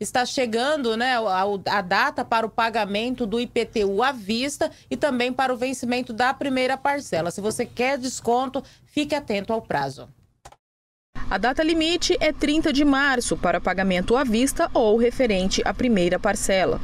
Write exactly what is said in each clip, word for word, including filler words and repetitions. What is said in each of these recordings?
está chegando, né, a, a data para o pagamento do I P T U à vista e também para o vencimento da primeira parcela. Se você quer desconto, fique atento ao prazo. A data limite é trinta de março para pagamento à vista ou referente à primeira parcela.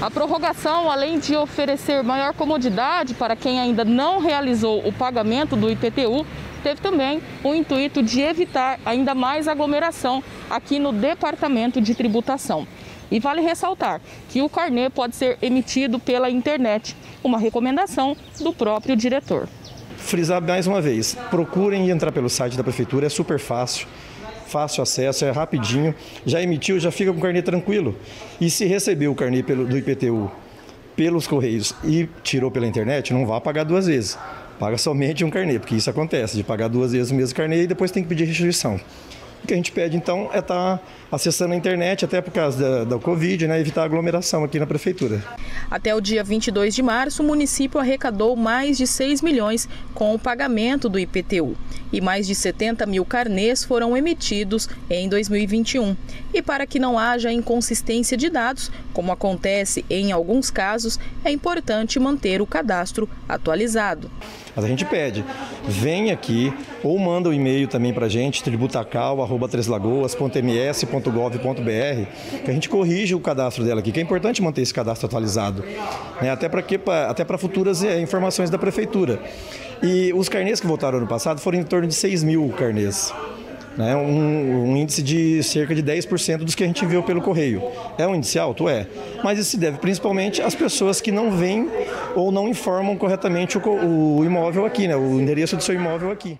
A prorrogação, além de oferecer maior comodidade para quem ainda não realizou o pagamento do I P T U, teve também o intuito de evitar ainda mais aglomeração aqui no Departamento de Tributação. E vale ressaltar que o carnê pode ser emitido pela internet, uma recomendação do próprio diretor. Frisar mais uma vez, procurem entrar pelo site da Prefeitura, é super fácil, fácil acesso, é rapidinho, já emitiu, já fica com o carnê tranquilo. E se recebeu o carnê pelo, do I P T U pelos Correios e tirou pela internet, não vá pagar duas vezes, paga somente um carnê, porque isso acontece, de pagar duas vezes o mesmo carnê e depois tem que pedir restituição. O que a gente pede, então, é estar acessando a internet, até por causa da, da Covid, né, evitar aglomeração aqui na Prefeitura. Até o dia vinte e dois de março, o município arrecadou mais de seis milhões com o pagamento do I P T U. E mais de setenta mil carnês foram emitidos em dois mil e vinte e um. E para que não haja inconsistência de dados, como acontece em alguns casos, é importante manter o cadastro atualizado. Mas a gente pede, vem aqui ou manda um e-mail também para a gente, tributacal arroba três lagoas ponto m s ponto gov ponto b r, que a gente corrige o cadastro dela aqui, que é importante manter esse cadastro atualizado, né? Até para que, até para futuras informações da Prefeitura. E os carnês que votaram ano passado foram em torno de seis mil carnês, né? um, um índice de cerca de dez por cento dos que a gente enviou pelo correio. É um índice alto? É. Mas isso se deve principalmente às pessoas que não vêm ou não informam corretamente o, o imóvel aqui, né? O endereço do seu imóvel aqui.